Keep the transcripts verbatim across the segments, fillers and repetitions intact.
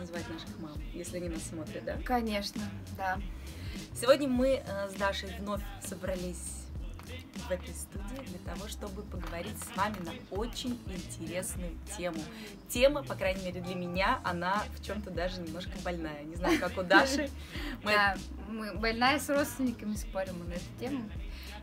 называть наших мам, если они нас смотрят, да? Конечно, да. Сегодня мы с Дашей вновь собрались в этой студии для того, чтобы поговорить с вами на очень интересную тему. Тема, по крайней мере для меня, она в чем-то даже немножко больная. Не знаю, как у Даши. Мы... Да, мы больная с родственниками спорим на эту тему.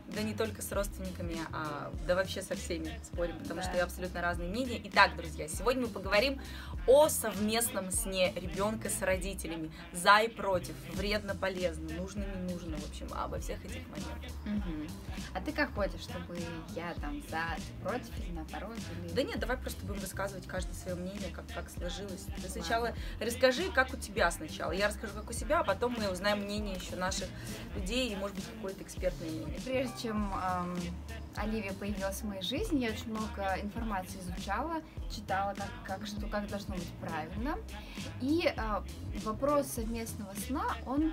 Да не только с родственниками, а да вообще со всеми спорим, потому да. что я абсолютно разные мнения. Итак, друзья, сегодня мы поговорим о совместном сне ребенка с родителями. За и против, вредно, полезно, нужно, не нужно, в общем, обо всех этих моментах. Угу. А ты как хочешь, чтобы я там за, против или наоборот? Или... Да нет, давай просто будем высказывать каждое свое мнение, как, как сложилось. Ты сначала Ладно. расскажи, как у тебя сначала. Я расскажу, как у себя, а потом мы узнаем мнение еще наших людей и, может быть, какое-то экспертное мнение. Прежде чем эм, Оливия появилась в моей жизни, я очень много информации изучала, читала, как, как, что, как должно быть правильно. И э, вопрос совместного сна, он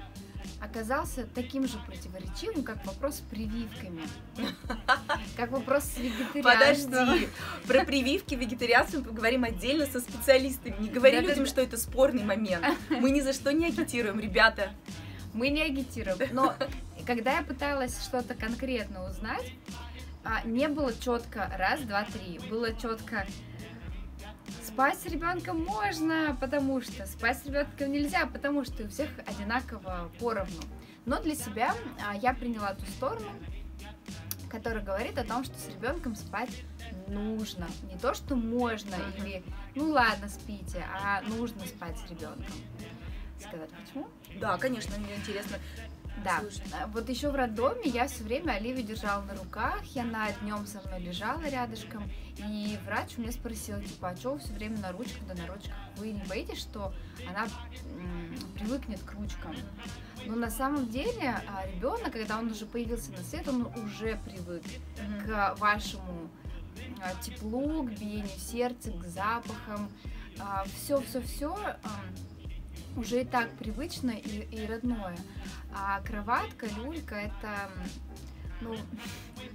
оказался таким же противоречивым, как вопрос с прививками. Как вопрос с вегетарианством. Подожди, про прививки, вегетарианство мы поговорим отдельно со специалистами. Не говори людям, что это спорный момент. Мы ни за что не агитируем, ребята. Мы не агитируем, но... Когда я пыталась что-то конкретно узнать, не было четко раз, два, три. Было четко спать с ребенком можно, потому что спать с ребенком нельзя, потому что у всех одинаково поровну. Но для себя я приняла ту сторону, которая говорит о том, что с ребенком спать нужно. Не то, что можно или ну ладно, спите, а нужно спать с ребенком. Сказать почему? Да, конечно, мне интересно. Да, Слушай. вот еще в роддоме я все время Оливию держала на руках, и она днем со мной лежала рядышком, и врач у меня спросил, типа, а что вы все время на ручках, да на ручках, вы не боитесь, что она привыкнет к ручкам? Но на самом деле ребенок, когда он уже появился на свет, он уже привык mm-hmm. к вашему теплу, к биению сердца, к запахам, все-все-все. Уже и так привычно и, и родное. А кроватка, люлька — это ну,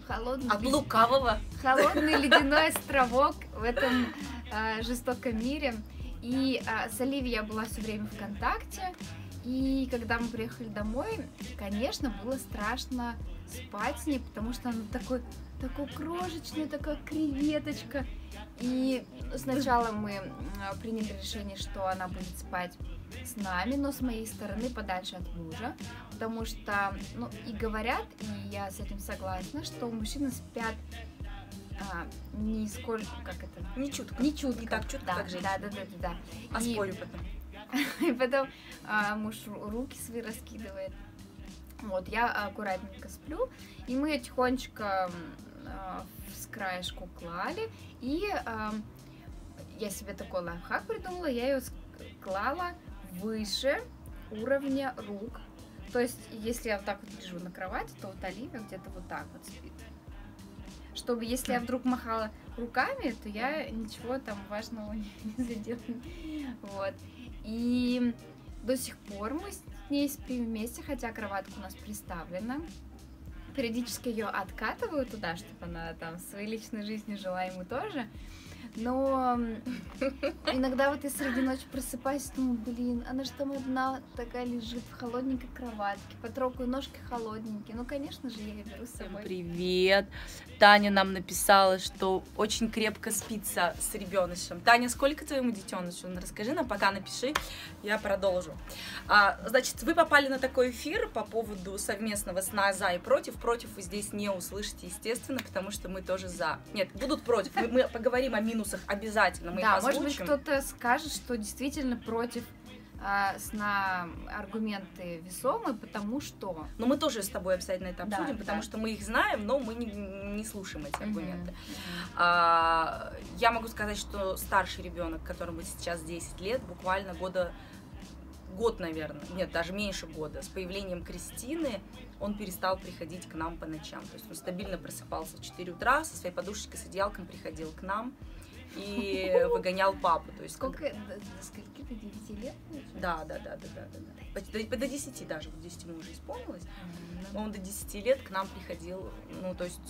холодный... От лукавого. Холодный ледяной островок в этом а, жестоком мире. И а, с Оливией я была все время в контакте. И когда мы приехали домой, конечно, было страшно спать с ней, потому что она такой, такой крошечная, такая креветочка. И сначала мы приняли решение, что она будет спать с нами, но с моей стороны подальше от мужа, потому что, ну, и говорят, и я с этим согласна, что мужчины спят а, не сколько, как это? Не чутко. Не чутко. Не так чутко, да, как женщины. Да, да, да, да, да. А и, спорю потом. И потом а, муж руки свои раскидывает. Вот, я аккуратненько сплю, и мы тихонечко а, в краешку клали, и а, я себе такой лайфхак придумала, я ее клала выше уровня рук. То есть, если я вот так вот лежу на кровати, то вот Оливия где-то вот так вот спит. Чтобы, если я вдруг махала руками, то я ничего там важного не задела. Вот. И до сих пор мы с ней спим вместе, хотя кроватка у нас приставлена. Периодически ее откатываю туда, чтобы она там в своей личной жизни жила, ему тоже. Но иногда вот я среди ночи просыпаюсь, думаю, блин, она же там одна такая лежит в холодненькой кроватке, потрогаю ножки холодненькие. Ну, конечно же, я ее беру с собой. Привет! Таня нам написала, что очень крепко спится с ребенышем. Таня, сколько твоему детенышу? Расскажи нам, пока напиши, я продолжу. А, значит, вы попали на такой эфир по поводу совместного сна за и против. Против вы здесь не услышите, естественно, потому что мы тоже за. Нет, будут против. Мы, мы поговорим о минусах. Обязательно мы да, их озвучим. Может быть, кто-то скажет, что действительно против э, сна аргументы весомые, потому что... Но мы тоже с тобой обязательно это обсудим, да, потому да. что мы их знаем, но мы не, не слушаем эти аргументы. Mm-hmm. а, я могу сказать, что старший ребенок, которому сейчас десять лет, буквально года... Год, наверное, нет, даже меньше года, с появлением Кристины он перестал приходить к нам по ночам. То есть он стабильно просыпался в четыре утра, со своей подушечкой, с одеялком приходил к нам и выгонял папу. То есть, Сколько? Как... До, до скольки? До девяти лет? Да, да, да, да, да, да. да. До, до десяти даже, до десяти ему уже исполнилось. Mm-hmm. Он до десяти лет к нам приходил, ну, то есть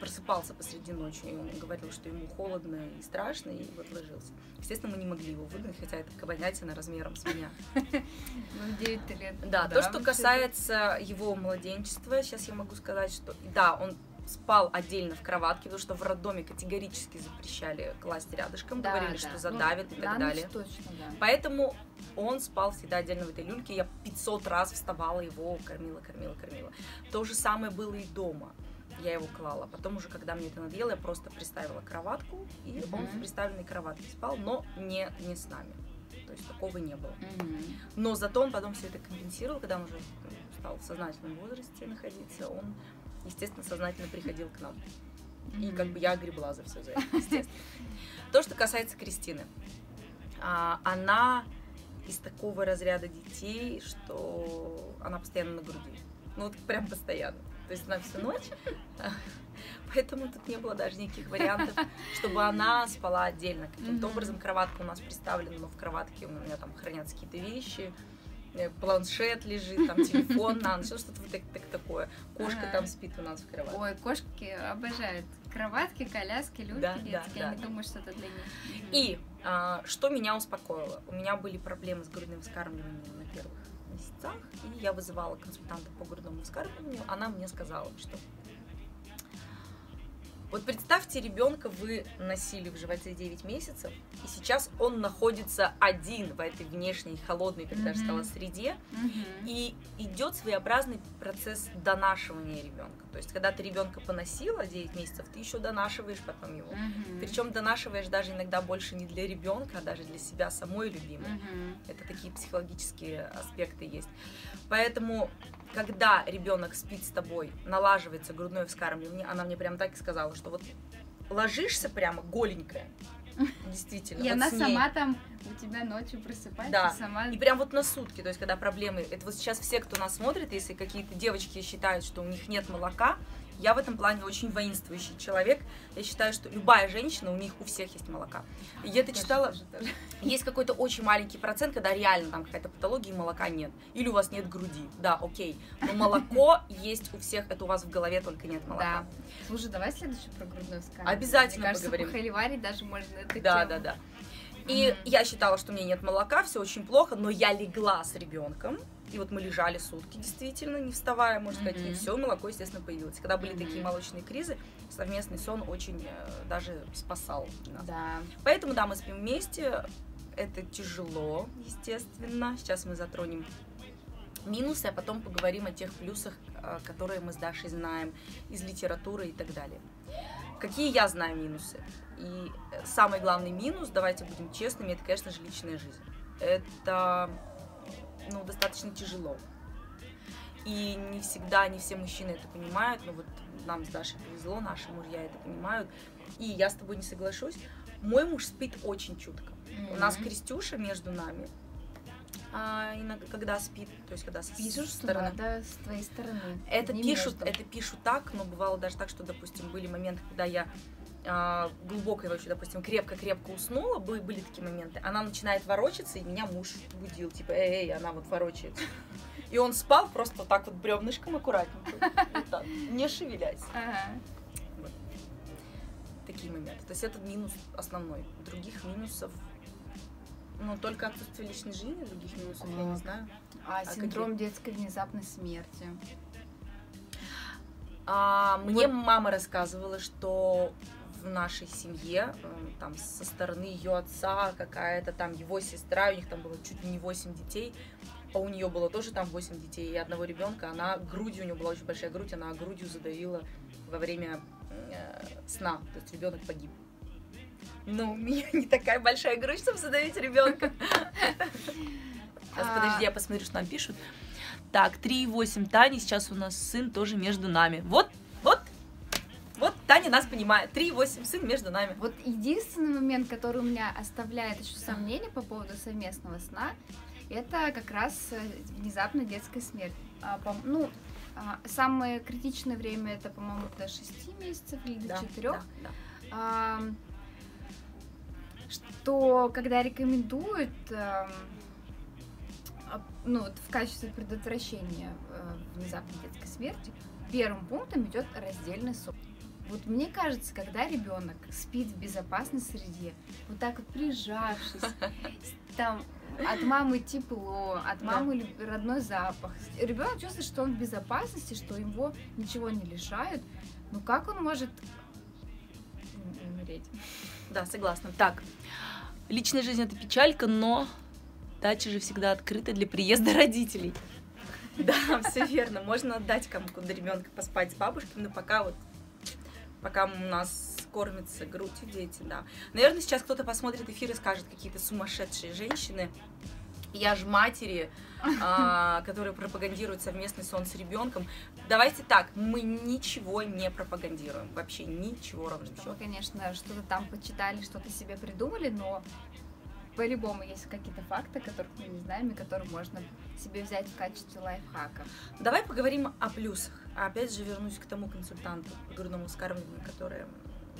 просыпался посреди ночи, и он говорил, что ему холодно и страшно, и вот ложился. Естественно, мы не могли его выгнать, хотя это кабанятина размером с меня. Ну, девять лет. Да, то, что касается его младенчества, сейчас я могу сказать, что да, он спал отдельно в кроватке, потому что в роддоме категорически запрещали класть рядышком, да, говорили, да, что задавит, ну, и так далее. Точно, да. Поэтому он спал всегда отдельно в этой люльке, я пятьсот раз вставала его, кормила, кормила, кормила. То же самое было и дома, я его клала. Потом уже, когда мне это надоело, я просто приставила кроватку, и mm-hmm. он в приставленной кроватке спал, но не, не с нами. То есть такого не было. Mm-hmm. Но зато он потом все это компенсировал, когда он уже стал в сознательном возрасте находиться, он... естественно, сознательно приходил к нам. Mm-hmm. И как бы я гребла за все за это, естественно. То, что касается Кристины. Она из такого разряда детей, что она постоянно на груди. Ну вот прям постоянно. То есть она всю ночь. Поэтому тут не было даже никаких вариантов, чтобы она спала отдельно. Каким-то образом кроватка у нас представлена, но в кроватке у меня там хранятся какие-то вещи. Планшет лежит, там телефон на ночь, что-то вот так, так, такое. Кошка а, там спит у нас в кроватке. Ой, кошки обожают кроватки, коляски, люльки, да, детские. Да, да, я не да. думаю, что это для них. И а, что меня успокоило? У меня были проблемы с грудным вскармливанием на первых месяцах, и я вызывала консультанта по грудному вскармливанию. Она мне сказала, что вот представьте, ребенка вы носили в животе девять месяцев, и сейчас он находится один в этой внешней холодной, как я даже сказала, среде, mm-hmm. и идет своеобразный процесс донашивания ребенка. То есть, когда ты ребенка поносила девять месяцев, ты еще донашиваешь потом его. Mm-hmm. Причем донашиваешь даже иногда больше не для ребенка, а даже для себя самой любимой. Mm-hmm. Это такие психологические аспекты есть. Поэтому, когда ребенок спит с тобой, налаживается грудное вскармливание, она мне прям так и сказала, что вот ложишься прямо голенькая, действительно. И вот она сама там у тебя ночью просыпается, да. сама. И прям вот на сутки, то есть когда проблемы, это вот сейчас все, кто нас смотрит, если какие-то девочки считают, что у них нет молока, я в этом плане очень воинствующий человек. Я считаю, что любая женщина, у них у всех есть молока. Я это читала, тоже, тоже. Есть какой-то очень маленький процент, когда реально там какая-то патология, и молока нет. Или у вас нет груди. Да, окей. Но молоко есть у всех, это у вас в голове, только нет молока. Да. Слушай, давай следующий про грудную вскармливание. Обязательно Мне поговорим. Кажется, похоливарить даже можно это Да, тему. да, да. И mm-hmm. я считала, что у меня нет молока, все очень плохо, но я легла с ребенком. И вот мы лежали сутки, действительно, не вставая, можно сказать, mm-hmm. и все, молоко, естественно, появилось. Когда были mm-hmm. такие молочные кризы, совместный сон очень э, даже спасал нас. Да. Поэтому, да, мы спим вместе, это тяжело, естественно. Сейчас мы затронем минусы, а потом поговорим о тех плюсах, которые мы с Дашей знаем из литературы и так далее. Какие я знаю минусы? И самый главный минус, давайте будем честными, это, конечно же, личная жизнь. Это... ну, достаточно тяжело. И не всегда, не все мужчины это понимают, но вот нам с Дашей повезло, наши мужья это понимают. И я с тобой не соглашусь. Мой муж спит очень чутко. Mm-hmm. У нас Крестюша между нами, а, иногда, когда спит, то есть когда пишут, с, стороны, да, с твоей стороны. Это пишут, это пишут так, но бывало даже так, что, допустим, были моменты, когда я а, глубокой ночью, допустим, крепко-крепко уснула, были такие моменты, она начинает ворочаться, и меня муж будил, типа, эй, эй, она вот ворочается. И он спал просто так вот бревнышком аккуратненько, вот так, не шевелясь. Ага. Вот. Такие моменты. То есть это минус основной. Других минусов, ну, только отсутствие личной жизни, других минусов а, я не знаю. А, а синдром какие? детской внезапной смерти? А, мне вот. мама рассказывала, что в нашей семье, там, со стороны ее отца какая-то, там, его сестра, у них там было чуть ли не восемь детей, а у нее было тоже там восемь детей, и одного ребенка, она грудью, у нее была очень большая грудь, она грудью задавила во время э, сна, то есть ребенок погиб. Но у меня не такая большая грудь, чтобы задавить ребенка. Сейчас, подожди, я посмотрю, что нам пишут. Так, три и восемь Тани, сейчас у нас сын тоже между нами. Вот, вот. Вот Таня нас понимает. три и восемь сын между нами. Вот единственный момент, который у меня оставляет еще сомнения по поводу совместного сна, это как раз внезапно детская смерть. А, ну, а, самое критичное время это, по-моему, до шести месяцев или до да, четырёх. Да, да. А, что когда рекомендуют... А, ну, в качестве предотвращения э, внезапной детской смерти первым пунктом идет раздельный сон. Вот мне кажется, когда ребенок спит в безопасной среде, вот так вот прижавшись, там от мамы тепло, от мамы да. родной запах, ребенок чувствует, что он в безопасности, что его ничего не лишают. Ну как он может умереть? Да, согласна. Так, личная жизнь — это печалька, но дача же всегда открыта для приезда родителей. Да, все верно. Можно отдать кому-то ребенка поспать с бабушкой, но пока вот пока у нас кормятся грудью дети, да. Наверное, сейчас кто-то посмотрит эфир и скажет: какие-то сумасшедшие женщины. Я же матери, которые пропагандируют совместный сон с ребенком. Давайте так, мы ничего не пропагандируем, вообще ничего ровно. Мы, конечно, что-то там почитали, что-то себе придумали, но по-любому есть какие-то факты, которых мы не знаем и которые можно себе взять в качестве лайфхака. Давай поговорим о плюсах. Опять же вернусь к тому консультанту по грудному вскармливанию, которая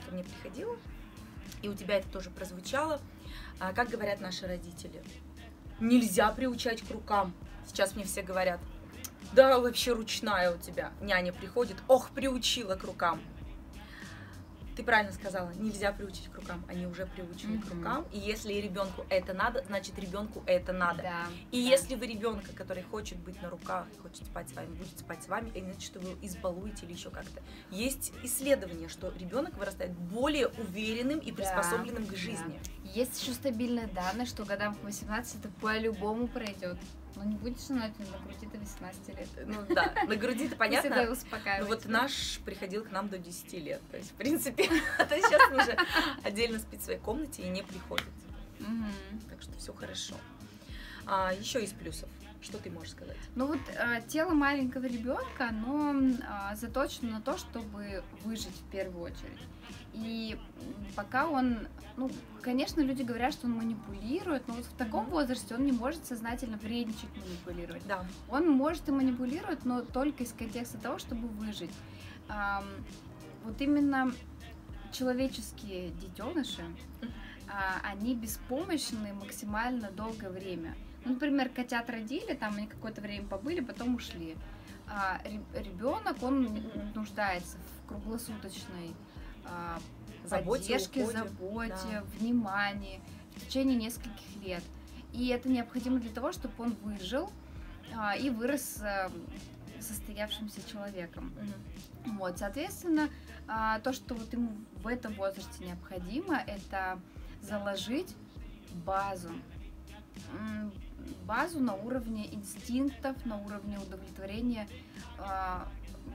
ко мне приходила, и у тебя это тоже прозвучало. Как говорят наши родители: нельзя приучать к рукам. Сейчас мне все говорят: да вообще ручная у тебя. Няня приходит: ох, приучила к рукам. Ты правильно сказала, нельзя приучить к рукам, они уже приучены mm-hmm. к рукам, и если ребенку это надо, значит ребенку это надо. Да, и да. если вы ребенка, который хочет быть на руках, хочет спать с вами, будет спать с вами, иначе что вы избалуете или еще как-то. Есть исследование, что ребенок вырастает более уверенным и приспособленным да, к жизни. Да. Есть еще стабильные данные, что годам к восемнадцати это по-любому пройдет. Ну не будешь знать, на груди-то восемнадцать лет. Ну да, на груди-то понятно. Но вот наш приходил к нам до десяти лет. То есть, в принципе, сейчас он уже отдельно спит в своей комнате и не приходит. Так что все хорошо. Еще из плюсов. Что ты можешь сказать? Ну вот тело маленького ребенка, оно заточено на то, чтобы выжить в первую очередь. И пока он, ну, конечно, люди говорят, что он манипулирует, но вот в таком mm-hmm. возрасте он не может сознательно вредничать, манипулировать. Да. Он может и манипулирует, но только из контекста того, чтобы выжить. А, вот именно человеческие детеныши, mm-hmm. а, они беспомощны максимально долгое время. Ну, например, котят родили, там они какое-то время побыли, потом ушли. А ребенок, он нуждается в круглосуточной заботе, поддержке, уходе, заботе, да. внимании в течение нескольких лет. И это необходимо для того, чтобы он выжил а, и вырос а, состоявшимся человеком. Mm-hmm. Вот, соответственно, а, то, что вот ему в этом возрасте необходимо, это заложить базу. Базу на уровне инстинктов, на уровне удовлетворения э,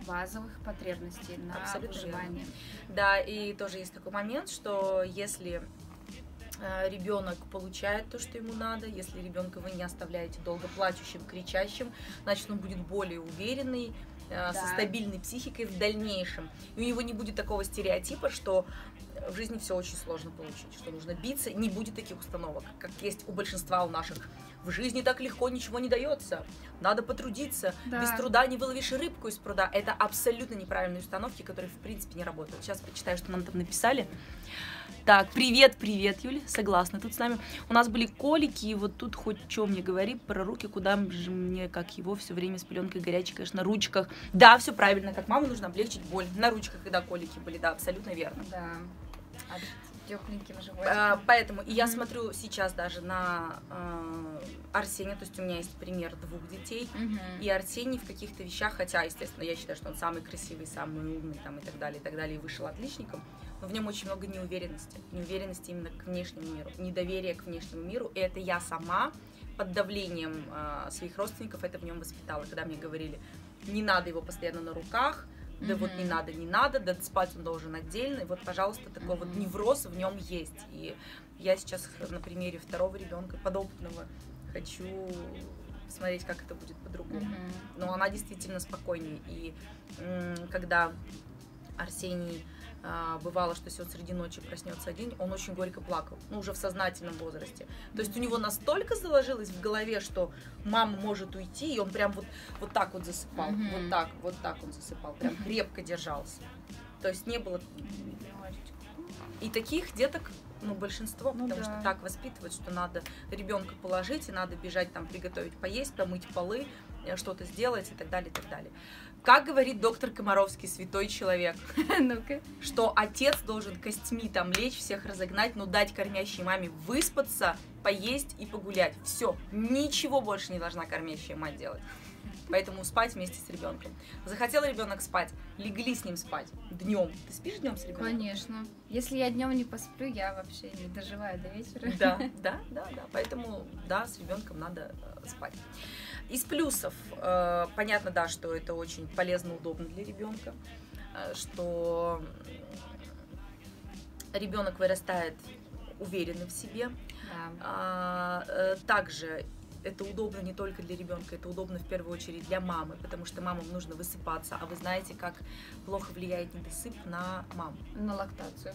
базовых потребностей на абсолютно выживание. Верно. Да, и тоже есть такой момент, что если э, ребенок получает то, что ему надо, если ребенка вы не оставляете долго плачущим, кричащим, значит он будет более уверенный, э, да. со стабильной психикой в дальнейшем. И у него не будет такого стереотипа, что в жизни все очень сложно получить, что нужно биться, не будет таких установок, как есть у большинства у наших. В жизни так легко ничего не дается, надо потрудиться, да. без труда не выловишь рыбку из пруда. Это абсолютно неправильные установки, которые в принципе не работают. Сейчас почитаю, что нам там написали. Так, привет, привет, Юля, согласна, тут с нами. У нас были колики, и вот тут хоть чем мне говори про руки, куда же мне, как его, все время с пеленкой горячей, конечно, на ручках. Да, все правильно, как мама, нужно облегчить боль на ручках, когда колики были, да, абсолютно верно. Да. Тепленьким животиком. Поэтому и я mm-hmm. смотрю сейчас даже на э, Арсения, то есть у меня есть пример двух детей, mm-hmm. и Арсений в каких-то вещах, хотя, естественно, я считаю, что он самый красивый, самый умный там, и так далее, и так далее, и вышел отличником, но в нем очень много неуверенности, неуверенности именно к внешнему миру, недоверие к внешнему миру, и это я сама под давлением э, своих родственников это в нем воспитала, когда мне говорили: не надо его постоянно на руках, да mm-hmm. вот не надо, не надо, да спать он должен отдельно. И вот, пожалуйста, такой mm-hmm. вот невроз в нем есть. И я сейчас на примере второго ребенка, подопытного, хочу посмотреть, как это будет по-другому. Mm-hmm. Но она действительно спокойнее. И когда Арсений а, бывало, что если он среди ночи проснется один, он очень горько плакал, ну уже в сознательном возрасте. То есть у него настолько заложилось в голове, что мама может уйти, и он прям вот, вот так вот засыпал, mm-hmm. вот так, вот так он засыпал, прям крепко держался. То есть не было... И таких деток, ну, большинство, ну, потому да. что так воспитывают, что надо ребенка положить, и надо бежать, там, приготовить поесть, помыть полы, что-то сделать и так далее, и так далее. Как говорит доктор Комаровский, святой человек, что отец должен костьми там лечь, всех разогнать, но дать кормящей маме выспаться, поесть и погулять. Все, ничего больше не должна кормящая мать делать. Поэтому спать вместе с ребенком. Захотел ребенок спать, легли с ним спать днем. Ты спишь днем с ребенком? Конечно. Если я днем не посплю, я вообще не доживаю до вечера. Да, да, да, да. Поэтому да, с ребенком надо э, спать. Из плюсов, э, понятно, да, что это очень полезно, удобно для ребенка, э, что ребенок вырастает уверенным в себе. Да. Э, э, также это удобно не только для ребенка, это удобно в первую очередь для мамы, потому что мамам нужно высыпаться, а вы знаете, как плохо влияет недосып на маму. На лактацию.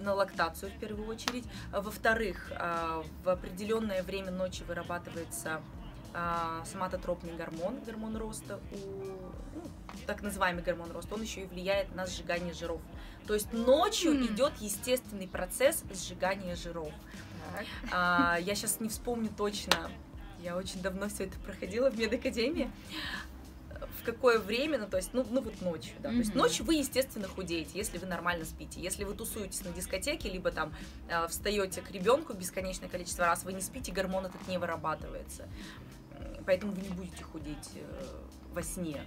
На лактацию в первую очередь. Во-вторых, в определенное время ночи вырабатывается соматотропный гормон, гормон роста, у, ну, так называемый гормон роста, он еще и влияет на сжигание жиров. То есть ночью mm. идет естественный процесс сжигания жиров. Так. Я сейчас не вспомню точно. Я очень давно все это проходила в медакадемии. В какое время, ну, то есть, ну, ну вот ночью, да. Mm-hmm. То есть ночью вы, естественно, худеете, если вы нормально спите. Если вы тусуетесь на дискотеке, либо там э, встаете к ребенку бесконечное количество раз, вы не спите, гормон этот не вырабатывается. Поэтому вы не будете худеть э, во сне.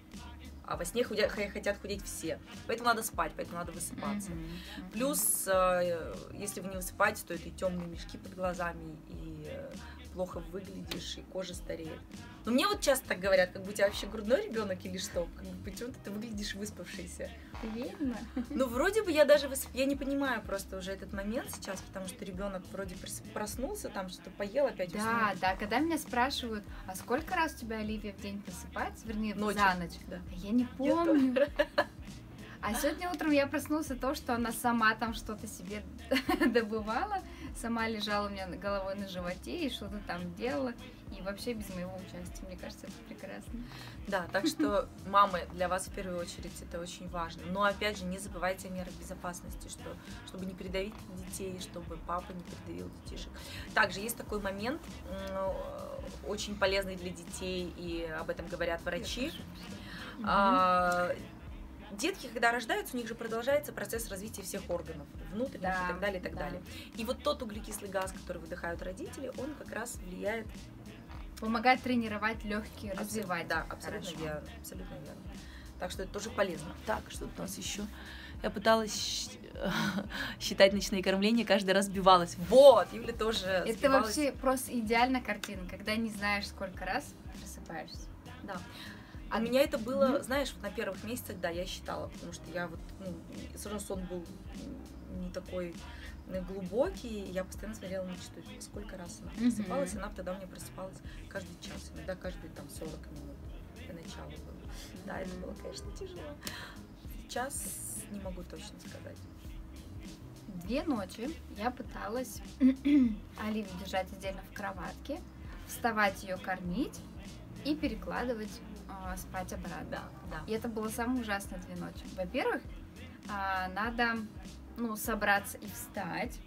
А во сне худя, хотят худеть все. Поэтому надо спать, поэтому надо высыпаться. Mm-hmm. Mm-hmm. Плюс, э, если вы не высыпаетесь, то это и темные мешки под глазами, и... Э, плохо выглядишь, и кожа стареет. Но мне вот часто так говорят, как бы у тебя вообще грудной ребенок или что? Почему-то ты выглядишь выспавшийся. Видно. Ну, вроде бы я даже высп... я не понимаю просто уже этот момент сейчас, потому что ребенок вроде проснулся, там что-то поел, опять уснул. Да, да, когда меня спрашивают, а сколько раз у тебя, Оливия, в день просыпается, вернее, ночью, за ночь? Да. Я не помню. Я а сегодня утром я проснулся то, что она сама там что-то себе добывала, сама лежала у меня головой на животе и что-то там делала, и вообще без моего участия. Мне кажется, это прекрасно. Да, так что, мамы, для вас в первую очередь это очень важно. Но, опять же, не забывайте о мерах безопасности, что, чтобы не придавить детей, чтобы папа не придавил детишек. Также есть такой момент, очень полезный для детей, и об этом говорят врачи. Детки, когда рождаются, у них же продолжается процесс развития всех органов, внутренних да, и так далее, и так да. далее. И вот тот углекислый газ, который выдыхают родители, он как раз влияет... Помогает тренировать легкие, Абсолют, развивать. Да, абсолютно верно, абсолютно верно. Так что это тоже полезно. Так, что у нас еще? Я пыталась считать ночные кормления, каждый раз сбивалась. Вот, Юля тоже это сбивалась. Вообще просто идеальная картина, когда не знаешь, сколько раз просыпаешься. Да. А у меня это было, mm-hmm. знаешь, вот на первых месяцах, да, я считала, потому что я вот, ну, сон был не такой глубокий, я постоянно смотрела на часы, сколько раз она просыпалась, mm-hmm. она тогда мне просыпалась каждый час, иногда каждые там сорок минут до начала было. Mm-hmm. Да, это было, конечно, тяжело. Сейчас не могу точно сказать. Две ночи я пыталась Оливию держать отдельно в кроватке, вставать ее кормить и перекладывать спать обратно. Да, да. И это было самое ужасное две ночи. Во-первых, надо, ну, собраться и встать.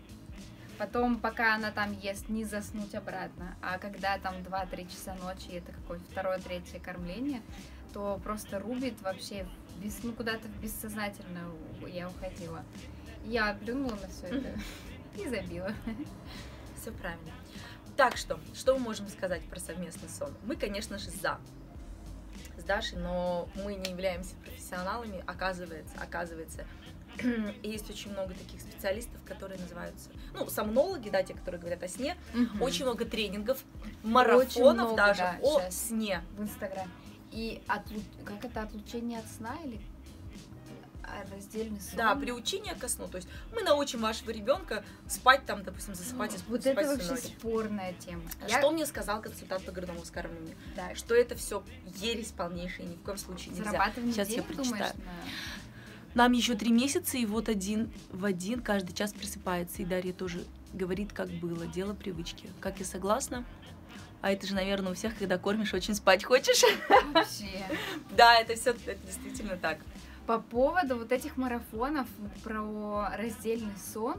Потом, пока она там ест, не заснуть обратно. А когда там два-три часа ночи, это какое-то второе-третье кормление, то просто рубит вообще, без, ну, куда-то бессознательно я уходила. Я плюнула на все это и забила. Все правильно. Так что, что мы можем сказать про совместный сон? Мы, конечно же, за. С Дашей, но мы не являемся профессионалами, оказывается, оказывается, есть очень много таких специалистов, которые называются, ну, сомнологи, да, те, которые говорят о сне, угу. очень много тренингов, марафонов много, даже да, о сне. В Инстаграме. И отлу... как это, отлучение от сна или раздельный сон? Да, приучение ко сну, то есть мы научим вашего ребенка спать там, допустим, засыпать и спать. Вот это вообще ночь. Спорная тема. Я... Что мне сказал консультант по грудному вскармливанию? Да. Что это все ересь полнейшая, ни в коем случае нельзя. Сейчас я прочитаю. Думаешь, на... Нам еще три месяца, и вот один в один каждый час просыпается. И Дарья тоже говорит, как было, дело привычки. Как я согласна. А это же, наверное, у всех, когда кормишь, очень спать хочешь. Вообще. Да, это все действительно так. По поводу вот этих марафонов про раздельный сон,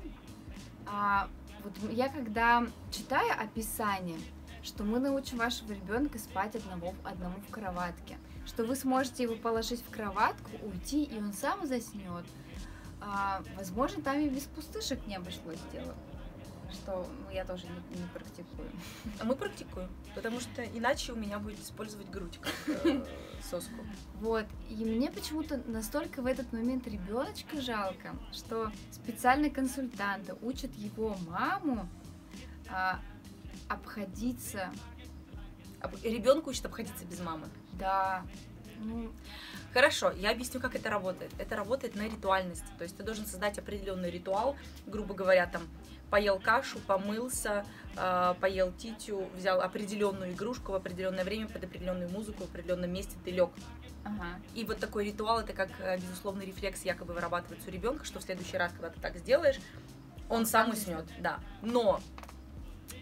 а, вот я когда читаю описание, что мы научим вашего ребенка спать одного, одному в кроватке, что вы сможете его положить в кроватку, уйти, и он сам заснет. А, возможно, там и без пустышек не обошлось дело, что я тоже не, не практикую. А мы практикуем, потому что иначе у меня будет использовать грудь как э, соску. Вот, и мне почему-то настолько в этот момент ребеночка жалко, что специальные консультанты учат его маму а, обходиться. Ребенку учат обходиться без мамы? Да. Ну... Хорошо, я объясню, как это работает. Это работает на ритуальности, то есть ты должен создать определенный ритуал, грубо говоря, там, поел кашу, помылся, поел титю, взял определенную игрушку в определенное время, под определенную музыку, в определенном месте ты лег. Ага. И вот такой ритуал, это как безусловный рефлекс якобы вырабатывается у ребенка, что в следующий раз, когда ты так сделаешь, он сам уснет, да. Но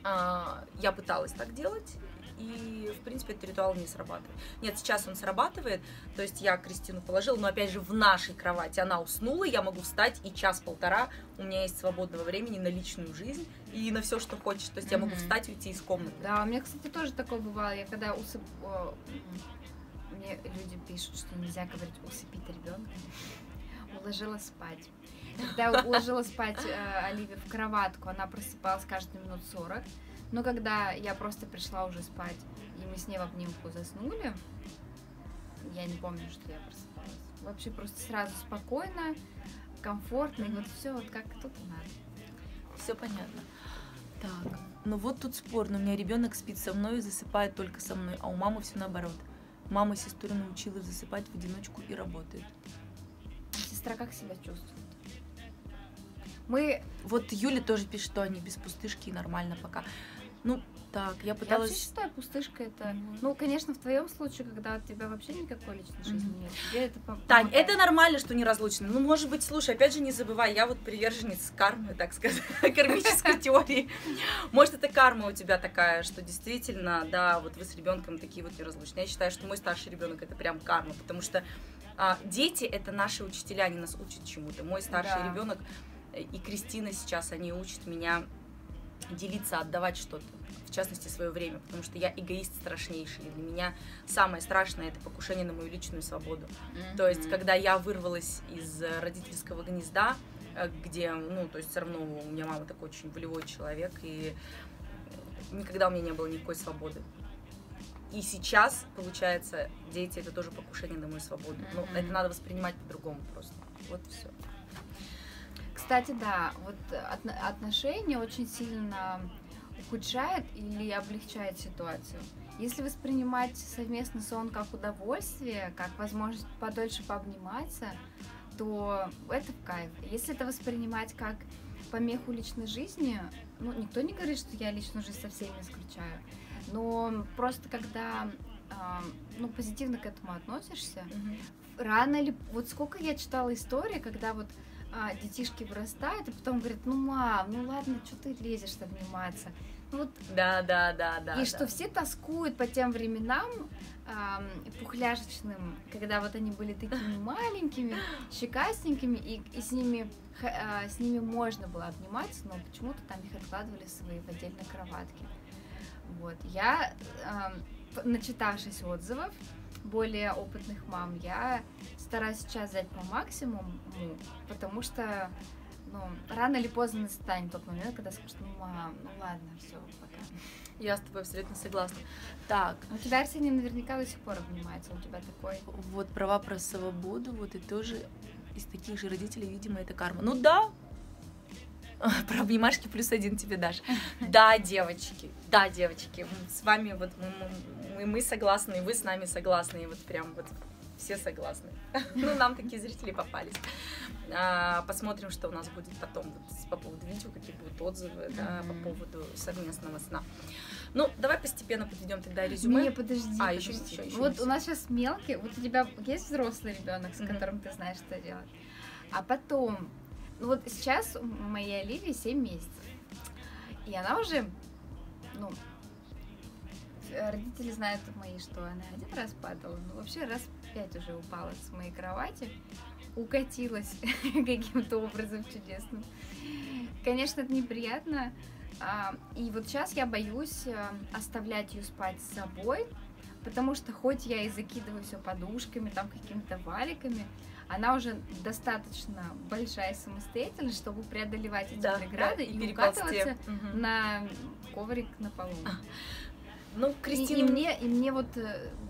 а, я пыталась так делать, и, в принципе, этот ритуал не срабатывает. Нет, сейчас он срабатывает, то есть я Кристину положила, но, опять же, в нашей кровати она уснула, я могу встать и час-полтора, у меня есть свободного времени на личную жизнь и на все, что хочешь, то есть я могу встать и уйти из комнаты. Да, у меня, кстати, тоже такое бывало, я когда усып... Мне люди пишут, что нельзя говорить «усыпить ребенка», уложила спать. Когда уложила спать Оливию в кроватку, она просыпалась каждую минут сорок. Но когда я просто пришла уже спать, и мы с ней в обнимку заснули, я не помню, что я просыпалась. Вообще просто сразу спокойно, комфортно, и вот все вот как тут и надо. Все понятно. Так, ну вот тут спорно. У меня ребенок спит со мной и засыпает только со мной, а у мамы все наоборот. Мама сестру научила засыпать в одиночку и работает. Сестра как себя чувствует? Мы... Вот Юля тоже пишет, что они без пустышки и нормально пока. Ну, так, я пыталась... Я вообще считаю, пустышка это... Mm-hmm. Ну, конечно, в твоем случае, когда у тебя вообще никакой личной жизни mm-hmm. нет. Тебе это помогает. Тань, это нормально, что неразлучны. Ну, может быть, слушай, опять же, не забывай, я вот приверженец кармы, так сказать, кармической теории. Может, это карма у тебя такая, что действительно, да, вот вы с ребенком такие вот неразлучные. Я считаю, что мой старший ребенок это прям карма, потому что а, дети это наши учителя, они нас учат чему-то. Мой старший да. ребенок... И Кристина сейчас, они учат меня делиться, отдавать что-то, в частности, свое время, потому что я эгоист страшнейший, и для меня самое страшное – это покушение на мою личную свободу. Mm-hmm. То есть, когда я вырвалась из родительского гнезда, где, ну, то есть, все равно у меня мама такой очень волевой человек, и никогда у меня не было никакой свободы. И сейчас, получается, дети – это тоже покушение на мою свободу. Mm-hmm. Но это надо воспринимать по-другому просто. Вот все. Кстати, да, вот отношения очень сильно ухудшают или облегчают ситуацию. Если воспринимать совместный сон как удовольствие, как возможность подольше пообниматься, то это в кайф. Если это воспринимать как помеху личной жизни, ну, никто не говорит, что я личную жизнь со всеми исключаю, но просто когда... ну, позитивно к этому относишься, mm-hmm. рано ли... Вот сколько я читала истории, когда вот а, детишки вырастают, и потом говорят, ну, мам, ну ладно, что ты лезешь обниматься? Ну, вот... Да, да, да, да. И да. что все тоскуют по тем временам а, пухляшечным, когда вот они были такими маленькими, щекастенькими, и, и с, ними, а, с ними можно было обниматься, но почему-то там их откладывали свои в отдельной кроватке. Вот, я... А, начитавшись отзывов более опытных мам, я стараюсь сейчас взять по максимуму, потому что ну, рано или поздно настанет тот момент, когда скажут, ну, мам, ну ладно, все, пока. Я с тобой абсолютно согласна. Так. У тебя, Арсений, наверняка до сих пор обнимается, у тебя такой. Вот права про свободу, вот и тоже из таких же родителей, видимо, это карма. Ну да! Про обнимашки плюс один тебе дашь. Да, девочки, да, девочки, с вами вот мы, мы, мы согласны, вы с нами согласны, и вот прям вот все согласны. Ну, нам такие зрители попались. Посмотрим, что у нас будет потом вот, по поводу видео, какие будут отзывы да, по поводу совместного сна. Ну, давай постепенно подведем тогда резюме. Не, подожди. А, подожди. Еще, еще, еще. Вот у нас сейчас мелкий, вот у тебя есть взрослый ребенок, с которым mm-hmm. ты знаешь, что делать. А потом... Ну вот сейчас моей Оливии семь месяцев, и она уже, ну, родители знают мои, что она один раз падала, но вообще раз пять уже упала с моей кровати, укатилась каким-то образом чудесным. Конечно, это неприятно. И вот сейчас я боюсь оставлять ее спать с собой, потому что хоть я и закидываю все подушками, там какими-то валиками, она уже достаточно большая и самостоятельная, чтобы преодолевать эти да, преграды да, и, и укатываться угу. на коврик на полу. Ну, Кристина... и, и, мне, и мне вот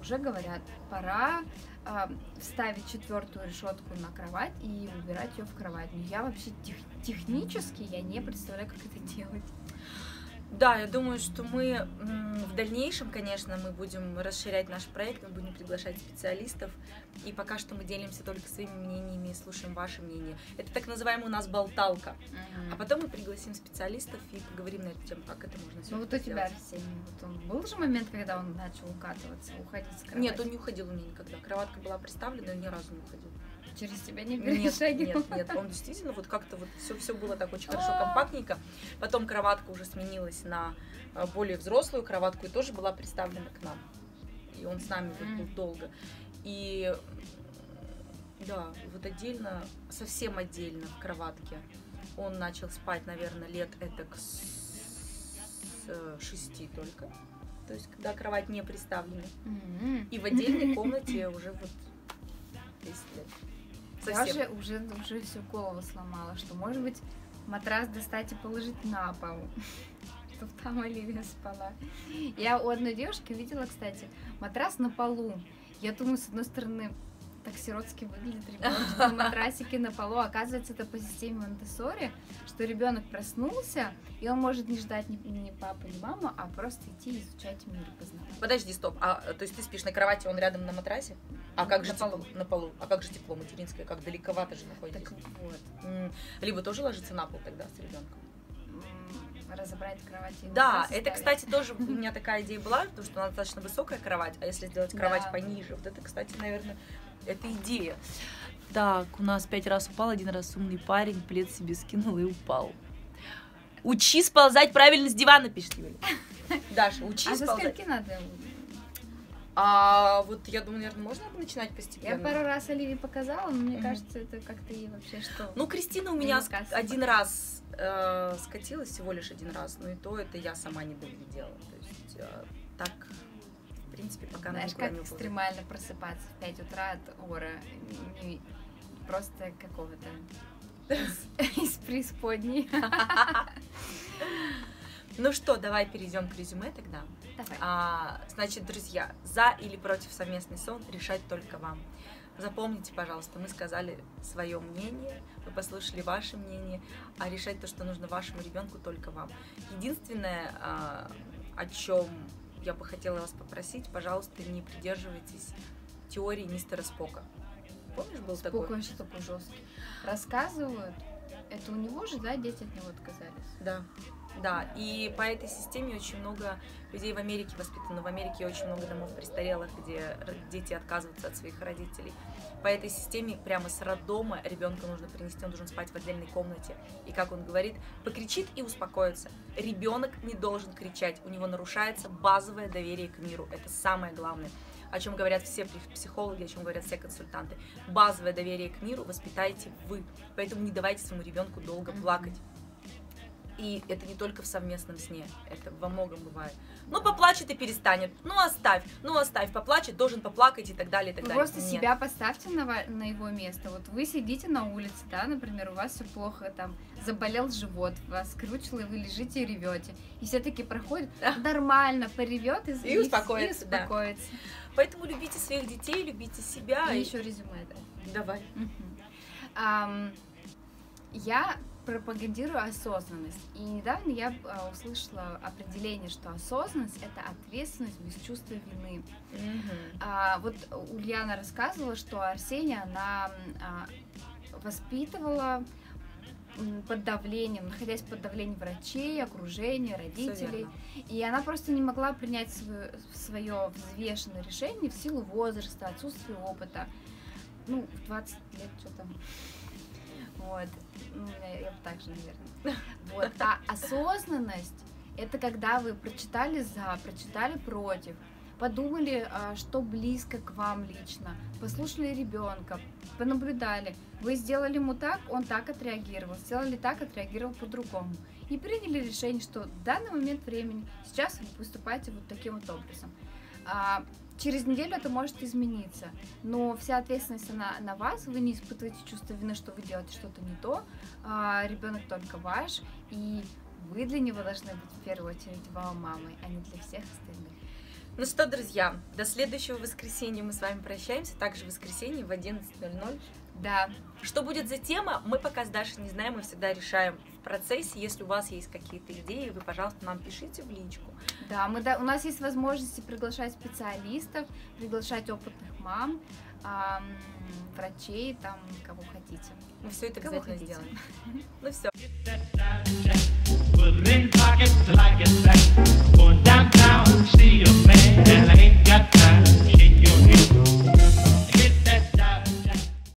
уже говорят, пора э, вставить четвертую решетку на кровать и убирать ее в кровать. Но я вообще тех, технически я не представляю, как это делать. Да, я думаю, что мы в дальнейшем, конечно, мы будем расширять наш проект, мы будем приглашать специалистов, и пока что мы делимся только своими мнениями и слушаем ваше мнение. Это так называемая у нас болталка. Mm-hmm. А потом мы пригласим специалистов и поговорим на эту тему, как это можно сделать. Ну вот у тебя, Арсений, вот он, был же момент, когда он начал укатываться, уходить с кровати? Нет, он не уходил у меня никогда. Кроватка была приставлена, он ни разу не уходил. Через тебя не перешагивал? Нет, нет, нет, он действительно вот как-то вот все, все было так очень хорошо, компактненько. Потом кроватка уже сменилась на более взрослую кроватку и тоже была представлена к нам. И он с нами вот был долго. И да, вот отдельно, совсем отдельно в кроватке он начал спать, наверное, лет это к шести только. То есть, когда кровать не приставлена. И в отдельной комнате уже вот десять лет. Я же уже, уже всю голову сломала, что, может быть, матрас достать и положить на пол, чтобы там Оливия спала. Я у одной девушки видела, кстати, матрас на полу. Я думаю, с одной стороны, так сиротски выглядит ребенок на матрасике на полу. Оказывается, это по системе Монтессори, что ребенок проснулся, и он может не ждать ни, ни папы, ни маму, а просто идти изучать мир и познавать. Подожди, стоп. А то есть ты спишь на кровати, он рядом на матрасе? А как на же полу. Тепло, на полу? А как же тепло материнское? Как далековато же находитесь? Так вот. Либо тоже ложится на пол тогда с ребенком. Разобрать кровать. И да, это, ставить. Кстати, тоже у меня такая идея была, потому что она достаточно высокая кровать, а если сделать кровать да. пониже, вот это, кстати, наверное, это идея. Так, у нас пять раз упал, один раз умный парень, плед себе скинул и упал. Учи сползать правильно с дивана, пишет Юля. Даша, учи а сползать. А за скольки надо? А вот я думаю, наверное, можно начинать постепенно. Я пару раз Оливии показала, но мне mm-hmm. кажется, это как-то ей вообще что. Ну, Кристина у меня один раз э, скатилась, всего лишь один раз, но и то это я сама не доглядела. То есть э, так, в принципе, пока она никуда не уходит. Знаешь, как экстремально просыпаться в пять утра от ора, не, просто какого-то из преисподней. Ну что, давай перейдем к резюме тогда. А, значит, друзья, за или против совместный сон решать только вам. Запомните, пожалуйста, мы сказали свое мнение, вы послушали ваше мнение, а решать то, что нужно вашему ребенку, только вам. Единственное, а, о чем я бы хотела вас попросить, пожалуйста, не придерживайтесь теории мистера Спока. Помнишь, был Спок, такой? Спок, он же такой жесткий. Рассказывают, это у него же, да, дети от него отказались? Да. Да, и по этой системе очень много людей в Америке воспитано. В Америке очень много домов престарелых, где дети отказываются от своих родителей. По этой системе прямо с роддома ребенка нужно принести, он должен спать в отдельной комнате. И как он говорит, покричит и успокоится. Ребенок не должен кричать, у него нарушается базовое доверие к миру. Это самое главное, о чем говорят все психологи, о чем говорят все консультанты. Базовое доверие к миру воспитаете вы, поэтому не давайте своему ребенку долго плакать. И это не только в совместном сне, это во многом бывает. Ну, поплачет и перестанет, ну, оставь, ну, оставь, поплачет, должен поплакать и так далее, и так далее. Просто Нет. себя поставьте на, на его место. Вот вы сидите на улице, да, например, у вас все плохо, там, заболел живот, вас скручило, и вы лежите и ревете. И все-таки проходит нормально, поревет и, и, и успокоится. И успокоится. Да. Поэтому любите своих детей, любите себя. И, и... еще резюме, да. Давай. Угу. Um, я... пропагандирую осознанность. И недавно я услышала определение, что осознанность — это ответственность без чувства вины. Mm-hmm. а, вот Ульяна рассказывала, что Арсения она а, воспитывала под давлением, находясь под давлением врачей, окружения, родителей. И она просто не могла принять свое, свое взвешенное решение в силу возраста, отсутствия опыта. Ну, в двадцать лет что там... Вот, я бы так же, наверное. Вот. А осознанность — это когда вы прочитали за, прочитали против, подумали, что близко к вам лично, послушали ребенка, понаблюдали, вы сделали ему так, он так отреагировал, сделали так, отреагировал по-другому. И приняли решение, что в данный момент времени сейчас вы поступаете вот таким вот образом. Через неделю это может измениться, но вся ответственность она на вас, вы не испытываете чувство вины, что вы делаете что-то не то, ребенок только ваш, и вы для него должны быть в первую очередь вам мамой, а не для всех остальных. Ну что, друзья, до следующего воскресенья мы с вами прощаемся, также в воскресенье в одиннадцать ноль ноль. Да. Что будет за тема, мы пока с Дашей не знаем, мы всегда решаем в процессе. Если у вас есть какие-то идеи, вы, пожалуйста, нам пишите в личку. Да, мы, да, у нас есть возможность приглашать специалистов, приглашать опытных мам, эм, врачей, там, кого хотите. Мы все это кого обязательно хотите. Сделаем. Ну все.